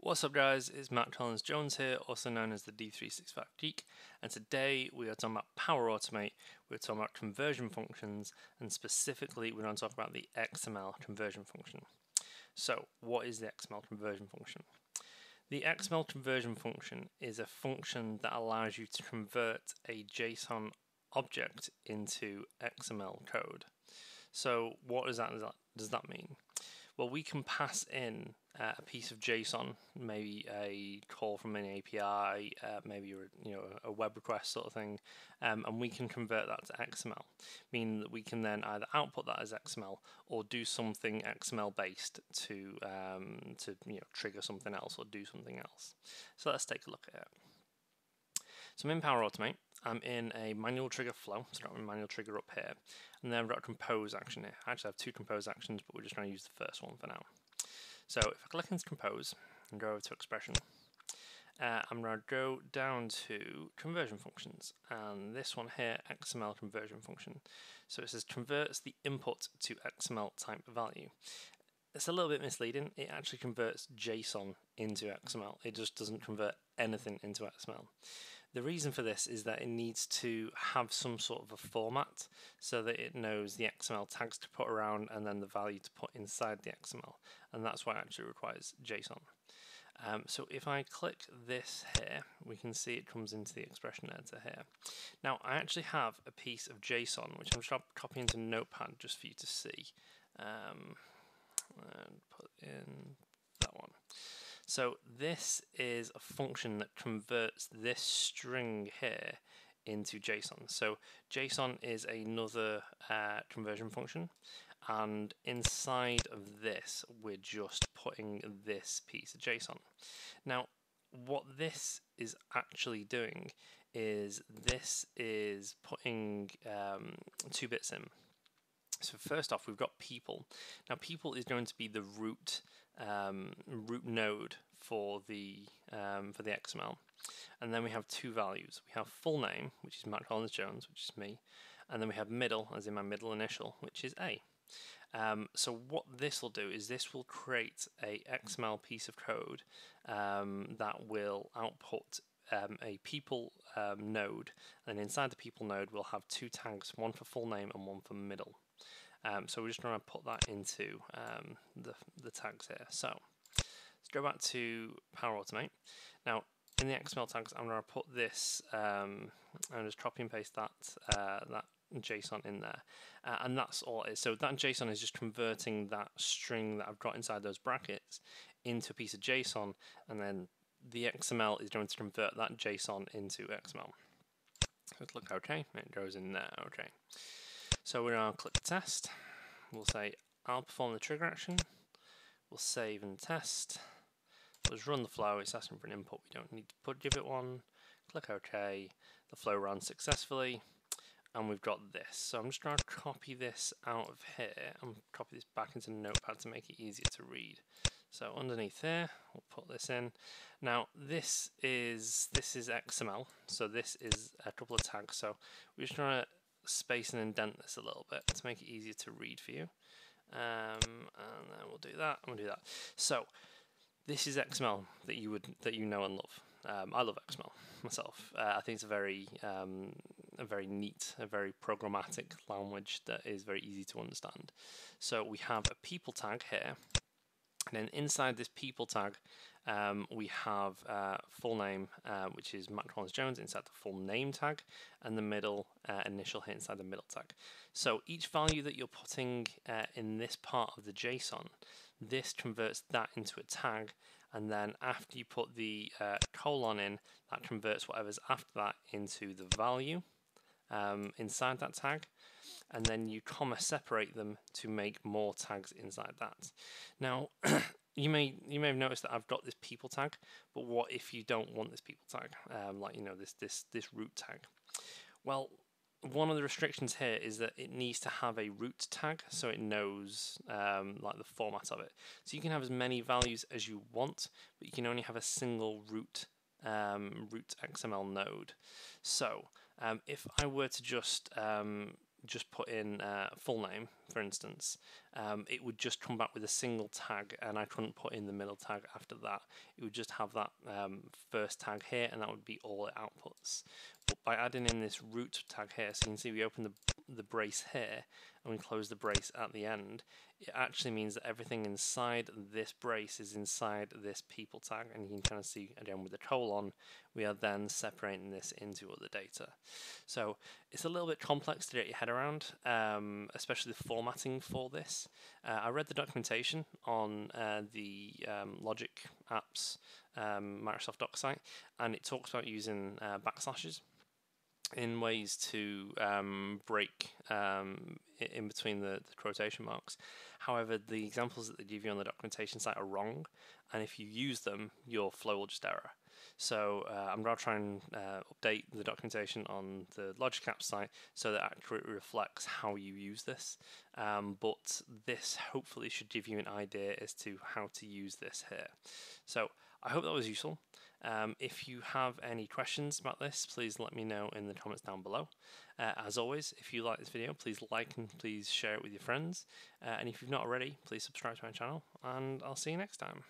What's up guys, it's Matt Collins-Jones here, also known as the D365 Geek, and today we are talking about Power Automate, we're talking about conversion functions, and specifically we're going to talk about the XML conversion function. So what is the XML conversion function? The XML conversion function is a function that allows you to convert a JSON object into XML code. So what does that mean? Well, we can pass in a piece of JSON, maybe a call from an API, maybe a web request sort of thing, and we can convert that to XML, meaning that we can then either output that as XML or do something XML based to trigger something else or do something else. So let's take a look at it. So I'm in Power Automate. I'm in a manual trigger flow, so I've got my manual trigger up here, and then I've got a compose action here. I actually have two compose actions, but we're just going to use the first one for now. So if I click into compose and go over to expression, I'm going to go down to conversion functions, and this one here, XML conversion function. So it says converts the input to XML type value. It's a little bit misleading. It actually converts JSON into XML. It just doesn't convert anything into XML. The reason for this is that it needs to have some sort of a format so that it knows the XML tags to put around and then the value to put inside the XML, and that's why it actually requires JSON. So if I click this here, we can see it comes into the expression editor here. Now I actually have a piece of JSON which I'm just going to copy into Notepad just for you to see, and put in that one. So this is a function that converts this string here into JSON. So JSON is another conversion function, and inside of this we're just putting this piece of JSON. Now what this is actually doing is this is putting two bits in. So first off, we've got people. Now people is going to be the root node for the XML, and then we have two values. We have full name, which is Matt Collins-Jones, which is me, and then we have middle, as in my middle initial, which is A. So what this will do is this will create a XML piece of code that will output a people node, and inside the people node we'll have two tags, one for full name and one for middle. So we're just going to put that into the tags here. So let's go back to Power Automate. Now in the XML tags, I'm going to put this, and just copy and paste that that JSON in there, and that's all it is. So that JSON is just converting that string that I've got inside those brackets into a piece of JSON, and then the XML is going to convert that JSON into XML. Let's look OK. It goes in there. Okay. So we're going to click test, we'll say I'll perform the trigger action, we'll save and test, let's run the flow. It's asking for an input, we don't need to give it one, click OK, the flow ran successfully, and we've got this. So I'm just going to copy this out of here and copy this back into Notepad to make it easier to read. So underneath there, we'll put this in. Now this is XML, so this is a couple of tags, so we're just going to space and indent this a little bit to make it easier to read for you, and then we'll do that. I'm gonna do that. So this is XML that you know and love. I love XML myself. I think it's a very neat, a very programmatic language that is very easy to understand. So we have a people tag here, and then inside this people tag, we have full name, which is Matt Collins-Jones, inside the full name tag, and the middle initial here inside the middle tag. So each value that you're putting in this part of the JSON, this converts that into a tag, and then after you put the colon in, that converts whatever's after that into the value inside that tag, and then you comma separate them to make more tags inside that. Now You may have noticed that I've got this people tag, but what if you don't want this people tag, this root tag? Well, one of the restrictions here is that it needs to have a root tag, so it knows the format of it. So you can have as many values as you want, but you can only have a single root XML node. So if I were to just just put in full name, for instance, it would just come back with a single tag, and I couldn't put in the middle tag after that. It would just have that first tag here, and that would be all it outputs. But by adding in this root tag here, so you can see we open the brace here and we close the brace at the end, it actually means that everything inside this brace is inside this people tag, and you can kind of see again with the colon we are then separating this into other data. So it's a little bit complex to get your head around, especially the formatting for this. I read the documentation on the Logic Apps Microsoft Docs site, and it talks about using backslashes in ways to break in between the quotation marks. However, the examples that they give you on the documentation site are wrong, and if you use them, your flow will just error. So I'm going to try and update the documentation on the Logic Apps site so that accurately reflects how you use this, but this hopefully should give you an idea as to how to use this here. So I hope that was useful. If you have any questions about this, please let me know in the comments down below. As always, if you like this video, please like and please share it with your friends. And if you've not already, please subscribe to my channel, and I'll see you next time.